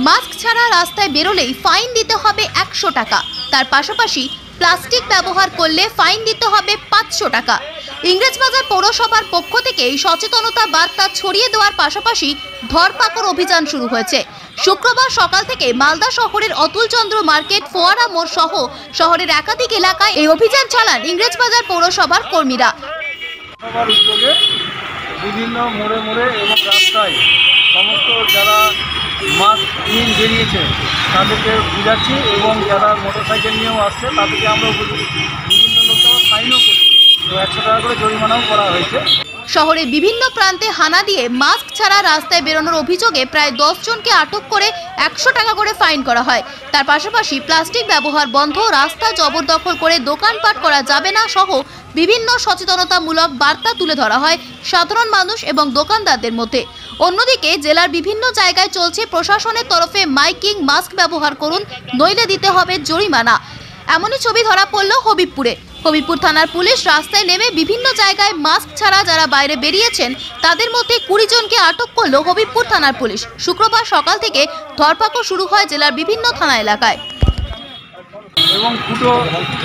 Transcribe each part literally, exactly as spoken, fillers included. Mask छाड़ा रास्ताय बेरोलेই fine দিতে হবে একশো টাকা। তার পাশাপাশি প্লাস্টিক ব্যবহার করলে ফাইন দিতে হবে পাঁচশো টাকা। ইংরেজবাজার পৌরসভার পক্ষ থেকে এই সচেতনতা বার্তা ছড়িয়ে দেওয়ার পাশাপাশি ধরপাকড় অভিযান শুরু হয়েছে। শুক্রবার সকাল থেকে মালদা শহরের অতুলচন্দ্র মার্কেট, ফোয়ারা মোড় সহ শহরের একাধিক এলাকায় এই অভিযান চালান ইংরেজবাজার পৌরসভার কর্মীরা। বিভিন্ন মোড়ে মোড়ে এবং রাস্তায় সমস্ত যারা মাস্ক নিয়ে বেরিয়েছে তাদেরকে বোঝাচ্ছি, এবং যারা মোটরসাইকেল নিয়েও আসছে তাদেরকে আমরা বিভিন্ন লোকটাও ফাইনও করছি, তো একশো টাকা করে জরিমানাও করা হয়েছে। শহরে বিভিন্ন প্রান্তে হানা দিয়ে মাস্ক ছাড়া রাস্তায় বেরোনোর অভিযোগে প্রায় দশ জনকে আটক করে একশো টাকা করে ফাইন করা হয়। তার পাশাপাশি প্লাস্টিক ব্যবহার বন্ধ, রাস্তা জবরদখল করে দোকানপাট করা যাবে না সহ বিভিন্ন সচেতনতামূলক বার্তা তুলে ধরা হয় সাধারণ মানুষ এবং দোকানদারদের মধ্যে। অন্যদিকে জেলার বিভিন্ন জায়গায় চলছে প্রশাসনের তরফে মাইকিং, মাস্ক ব্যবহার করুন নইলে দিতে হবে জরিমানা। এমনই ছবি ধরা পড়ল হবিবপুরে। হবিবপুর থানার পুলিশ রাস্তায় নেমে বিভিন্ন জায়গায় মাস্ক ছাড়া যারা বাইরে বেরিয়েছেন তাদের মধ্যে কুড়ি জনকে আটক করল হবিবপুর থানার পুলিশ। শুক্রবার সকাল থেকে ধরপাকড় শুরু হয় জেলার বিভিন্ন থানা এলাকায়। এবং ফুটো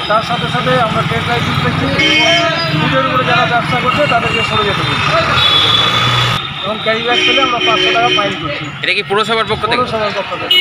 তার সাথে সাথে আমরা ট্রেড লাইসেন্স পেয়েছি, ফুটের উপরে যারা ব্যবসা করছে তাদেরকে সরে যেতে বলছি, এবং ক্যারি ব্যাগ পেলে আমরা পাঁচশো টাকা ফাইন করছি। এটা কি পৌরসভার পক্ষ থেকে? পৌরসভার পক্ষ থেকে।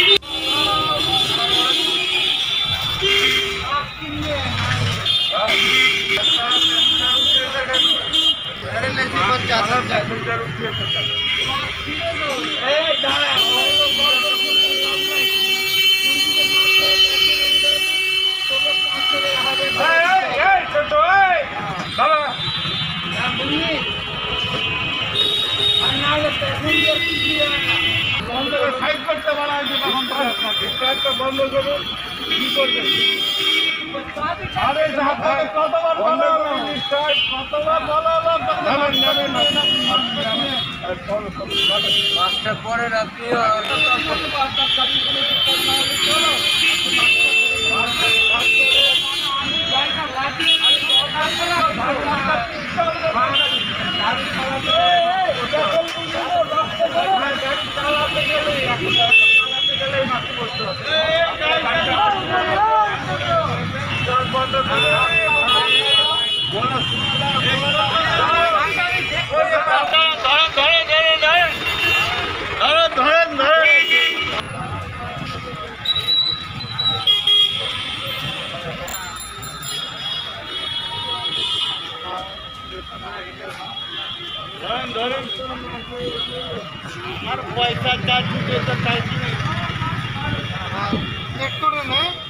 पैसा चार्ज नहीं।